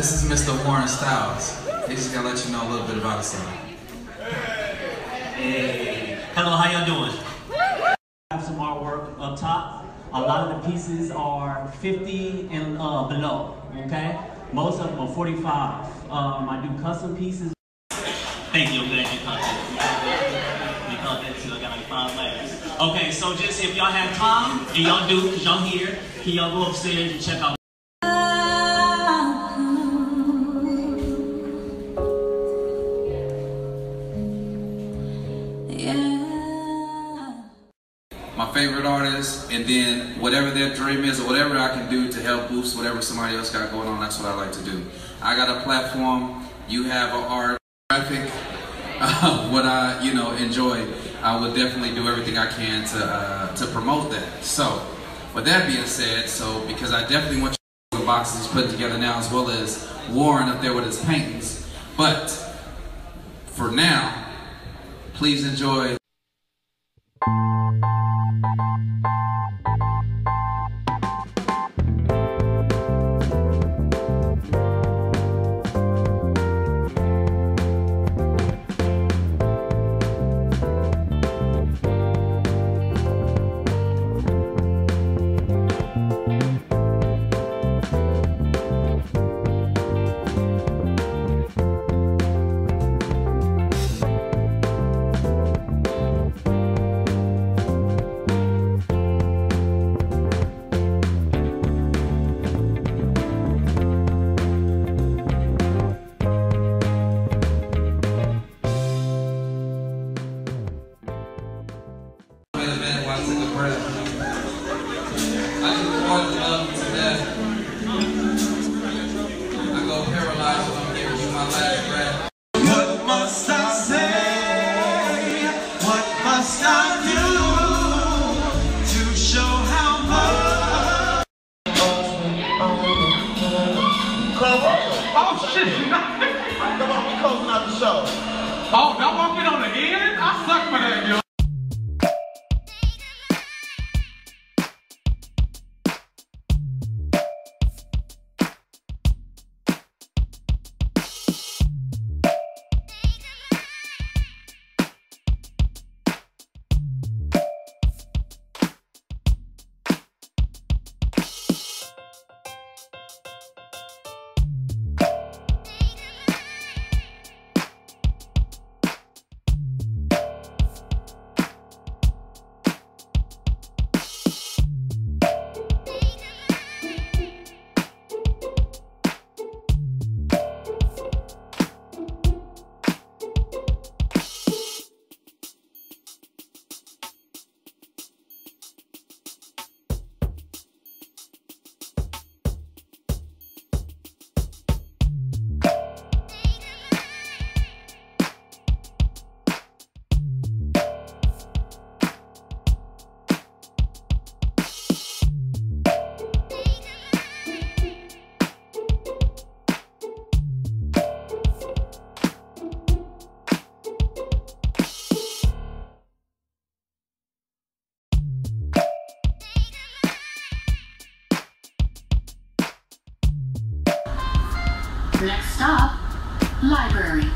This is Mr. Warren Stylez. They just gotta let you know a little bit about himself. Hey. Hello, how y'all doing? I have some artwork up top. A lot of the pieces are 50 and below, okay? Most of them are 45. I do custom pieces. Thank you, I'm glad you caught that. You caught that too, I got like 5 layers. Okay, so just if y'all have time, and y'all do, because y'all here, can y'all go upstairs and check out. My favorite artists, and then whatever their dream is or whatever I can do to help boost whatever somebody else got going on, that's what I like to do. I got a platform, you have an art, graphic, what I enjoy, I will definitely do everything I can to promote that. So, with that being said, so because I definitely want your boxes put together now, as well as Warren up there with his paintings, but for now, please enjoy. Oh, y'all want me on the end? I suck for that, yo. Next stop, library.